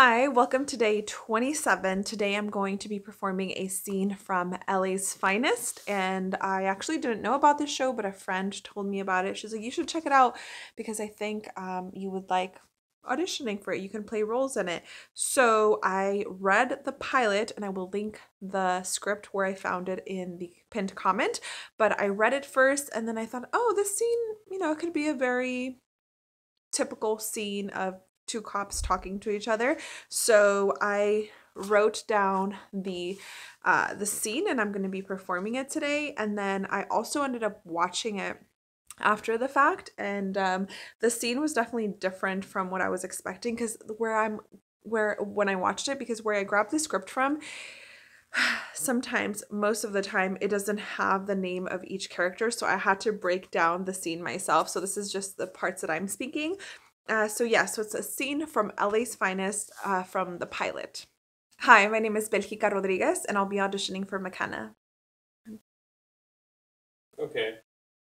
Hi, welcome to day 27. Today I'm going to be performing a scene from LA's Finest, and I actually didn't know about this show, but a friend told me about it. She's like, you should check it out because I think you would like auditioning for it. You can play roles in it. So I read the pilot, and I will link the script where I found it in the pinned comment, but I read it first, and then I thought, oh, this scene, you know, it could be a very typical scene of two cops talking to each other. So I wrote down the scene, and I'm going to be performing it today. And then I also ended up watching it after the fact, and the scene was definitely different from what I was expecting, because when I watched it, because where I grabbed the script from, sometimes, most of the time, it doesn't have the name of each character, so I had to break down the scene myself. So this is just the parts that I'm speaking. So it's a scene from LA's Finest from the pilot. Hi, my name is Belgica Rodriguez, and I'll be auditioning for McKenna. Okay,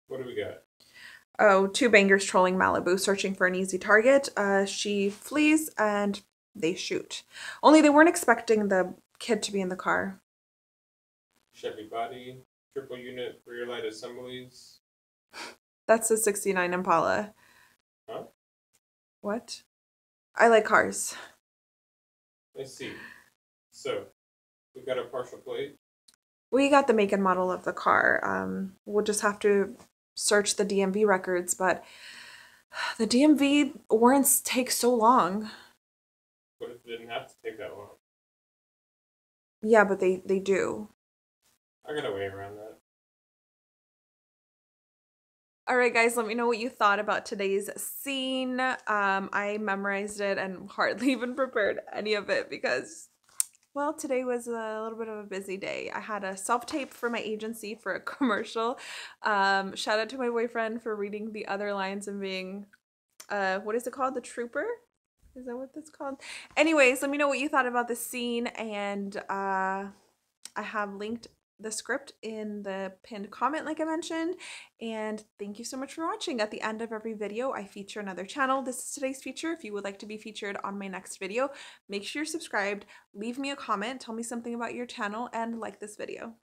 what do we got? Oh, two bangers trolling Malibu, searching for an easy target. She flees, and they shoot. Only they weren't expecting the kid to be in the car. Chevy body, triple unit, rear light assemblies. That's a 69 Impala. Huh? What? I like cars. I see. So, we got a partial plate? We got the make and model of the car. We'll just have to search the DMV records, but the DMV warrants take so long. What if it didn't have to take that long? Yeah, but they do. I got a way around that. All right, guys, let me know what you thought about today's scene. I memorized it and hardly even prepared any of it because, well, today was a little bit of a busy day. I had a self-tape for my agency for a commercial. Shout out to my boyfriend for reading the other lines and being, what is it called? The trooper? Is that what that's called? Anyways, let me know what you thought about the scene, and I have linked the script in the pinned comment like I mentioned, and thank you so much for watching. At the end of every video, I feature another channel. This is today's feature. If you would like to be featured on my next video, make sure you're subscribed, leave me a comment, tell me something about your channel, and like this video.